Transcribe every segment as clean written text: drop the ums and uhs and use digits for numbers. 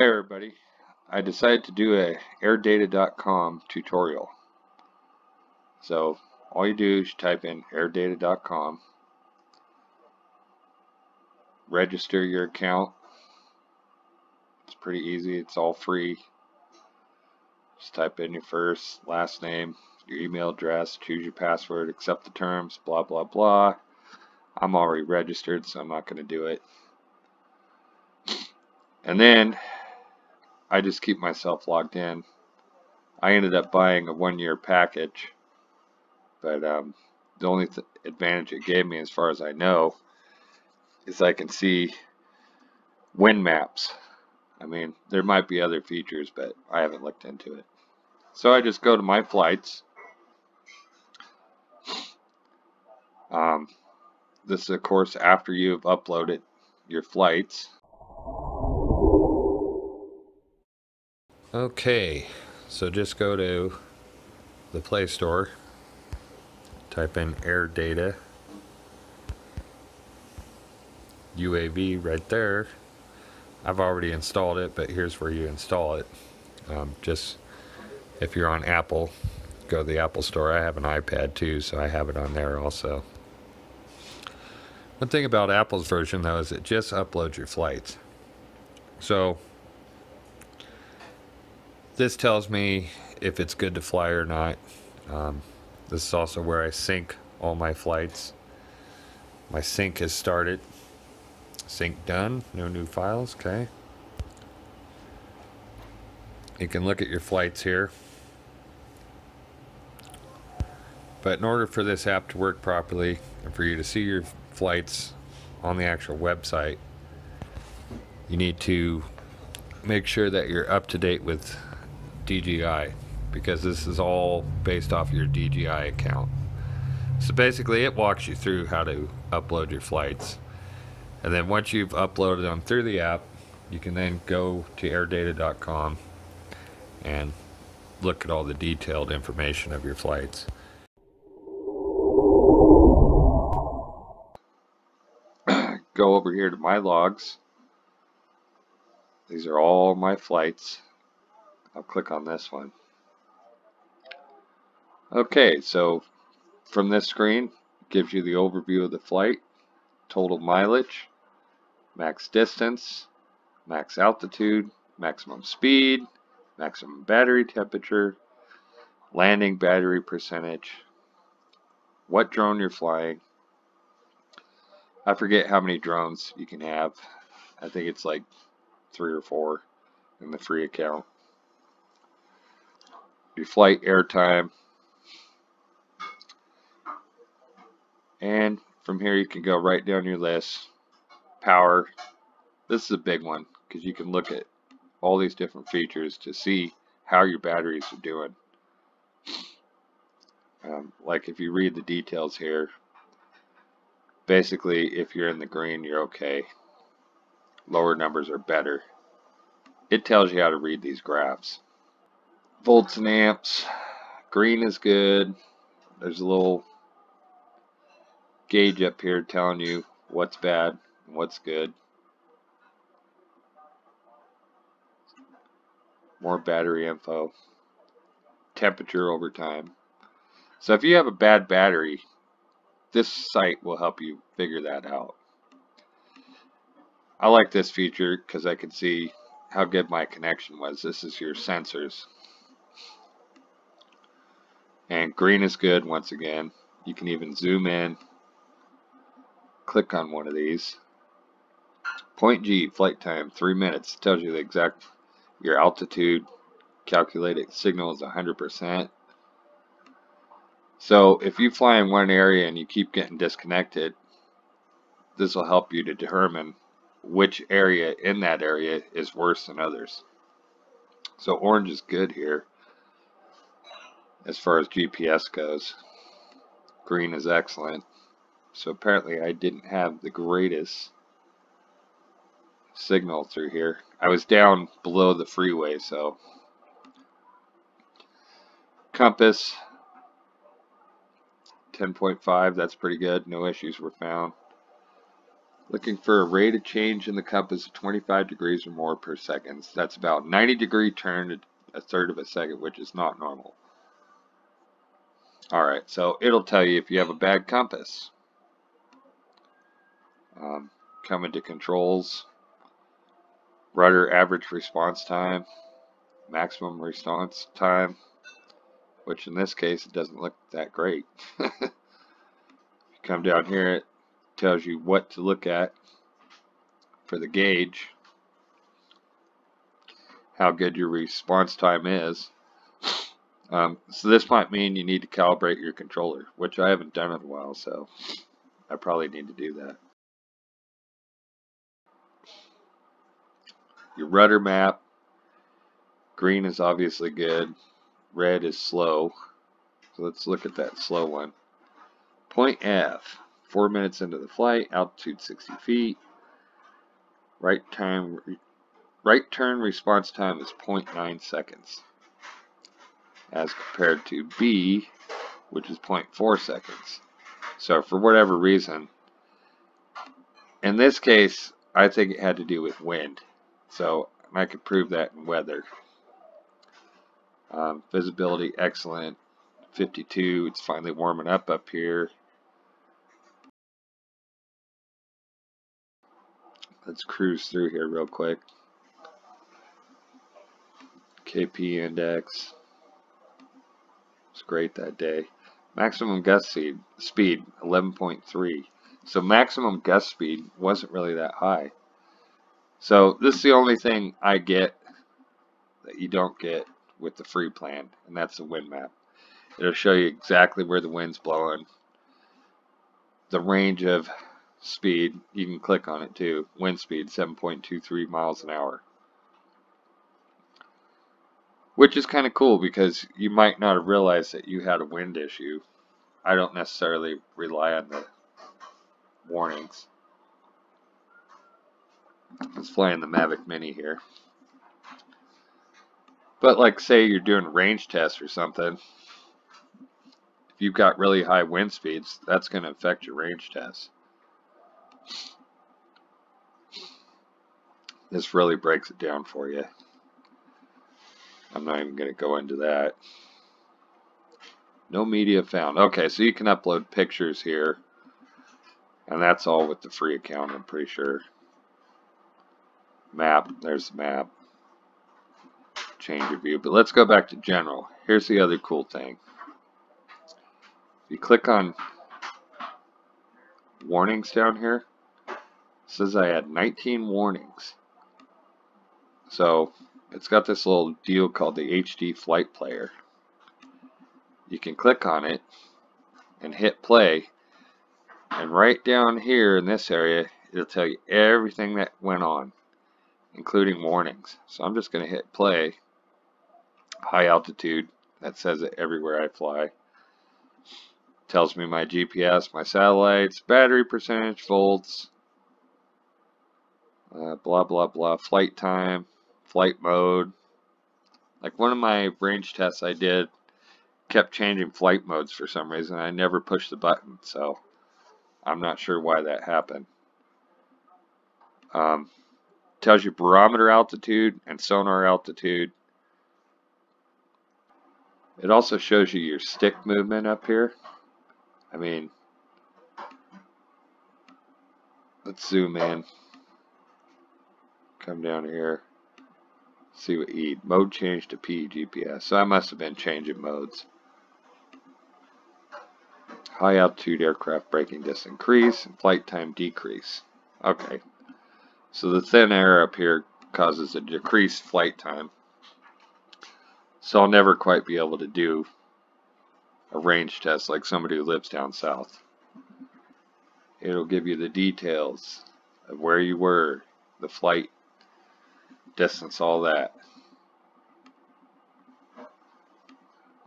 Hey everybody, I decided to do a Airdata.com tutorial. So all you do is type in Airdata.com, register your account. It's pretty easy, it's all free. Just type in your first, last name, your email address, choose your password, accept the terms, blah blah blah. I'm already registered, so I'm not going to do it. And then I just keep myself logged in. I ended up buying a one-year package, but the only advantage it gave me, as far as I know, is I can see wind maps. I mean, there might be other features, but I haven't looked into it. So I just go to my flights. This is, of course, after you've uploaded your flights. Okay, so just go to the Play Store, type in Airdata UAV right there. I've already installed it, but here's where you install it. Just if you're on Apple, go to the Apple Store. I have an iPad too, so I have it on there also. One thing about Apple's version though is it just uploads your flights. So this tells me if it's good to fly or not. This is also where I sync all my flights. My sync has started. Sync done. No new files. Okay. You can look at your flights here. But in order for this app to work properly and for you to see your flights on the actual website, you need to make sure that you're up to date with DJI, because this is all based off your DJI account. So basically it walks you through how to upload your flights, and then once you've uploaded them through the app, you can then go to airdata.com and look at all the detailed information of your flights. Go over here to my logs. These are all my flights. I'll click on this one. Okay, so from this screen gives you the overview of the flight, total mileage, max distance, max altitude, maximum speed, maximum battery temperature, landing battery percentage, what drone you're flying. I forget how many drones you can have. I think it's like 3 or 4 in the free account. Your flight airtime, and from here you can go right down your list. Power, this is a big one because you can look at all these different features to see how your batteries are doing. Like if you read the details here, basically if you're in the green you're okay, lower numbers are better. It tells you how to read these graphs. Volts and amps, green is good. There's a little gauge up here telling you what's bad and what's good. More battery info, temperature over time. So if you have a bad battery, this site will help you figure that out. I like this feature because I can see how good my connection was. This is your sensors. And green is good once again. You can even zoom in, click on one of these. Point G, flight time, 3 minutes. It tells you the exact, your altitude, calculated signal is 100%. So if you fly in one area and you keep getting disconnected, this will help you to determine which area in that area is worse than others. So orange is good here as far as GPS goes. Green is excellent. So apparently I didn't have the greatest signal through here. I was down below the freeway, so. Compass, 10.5, that's pretty good. No issues were found. Looking for a rate of change in the compass of 25 degrees or more per second. So that's about 90-degree turn at a third of a second, which is not normal. Alright, so it'll tell you if you have a bad compass. Come into controls, rudder average response time, maximum response time, which in this case it doesn't look that great. Come down here, it tells you what to look at for the gauge, how good your response time is. So this might mean you need to calibrate your controller, which I haven't done in a while, so I probably need to do that. Your rudder map, green is obviously good, red is slow, so let's look at that slow one. Point F, 4 minutes into the flight, altitude 60 feet, right turn response time is 0.9 seconds, as compared to B, which is 0.4 seconds. So for whatever reason, in this case, I think it had to do with wind. So I could prove that in weather. Visibility, excellent. 52, it's finally warming up here. Let's cruise through here real quick. KP index. It's great that day. Maximum gust speed, 11.3. So maximum gust speed wasn't really that high. So this is the only thing I get that you don't get with the free plan, and that's the wind map. It'll show you exactly where the wind's blowing, the range of speed. You can click on it too. Wind speed 7.23 miles an hour, which is kind of cool because you might not have realized that you had a wind issue. I don't necessarily rely on the warnings. Let's fly in the Mavic Mini here. But like say you're doing a range test or something, if you've got really high wind speeds, that's going to affect your range test. This really breaks it down for you. I'm not even going to go into that. No media found. Okay, so you can upload pictures here. And that's all with the free account, I'm pretty sure. Map, there's the map. Change your view, but let's go back to general. Here's the other cool thing. If you click on warnings down here, it says I had 19 warnings. So it's got this little deal called the HD Flight Player. You can click on it and hit play, and right down here in this area it'll tell you everything that went on, including warnings. So I'm just going to hit play. High altitude, that says it everywhere I fly. Tells me my GPS, my satellites, battery percentage, volts, blah blah blah, flight time, flight mode. Like one of my range tests I did kept changing flight modes for some reason. I never pushed the button, so I'm not sure why that happened. Tells you barometer altitude and sonar altitude. It also shows you your stick movement up here. I mean, let's zoom in. Come down here. See what E. Mode change to P GPS. So I must have been changing modes. High altitude aircraft braking distance increase and flight time decrease. Okay. So the thin air up here causes a decreased flight time. So I'll never quite be able to do a range test like somebody who lives down south. It'll give you the details of where you were, the flight distance, all that.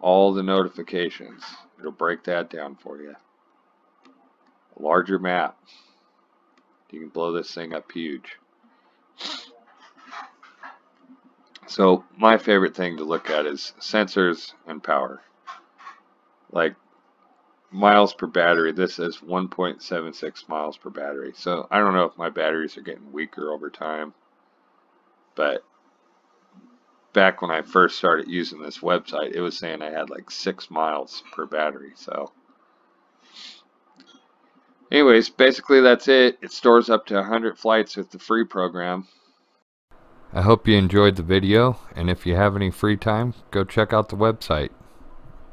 All the notifications. It'll break that down for you. A larger map. You can blow this thing up huge. So my favorite thing to look at is sensors and power. Like miles per battery. This is 1.76 miles per battery. So I don't know if my batteries are getting weaker over time, but back when I first started using this website, it was saying I had like 6 miles per battery. So anyways, basically that's it. It stores up to 100 flights with the free program. I hope you enjoyed the video, and if you have any free time, go check out the website.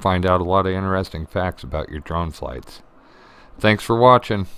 Find out a lot of interesting facts about your drone flights. Thanks for watching.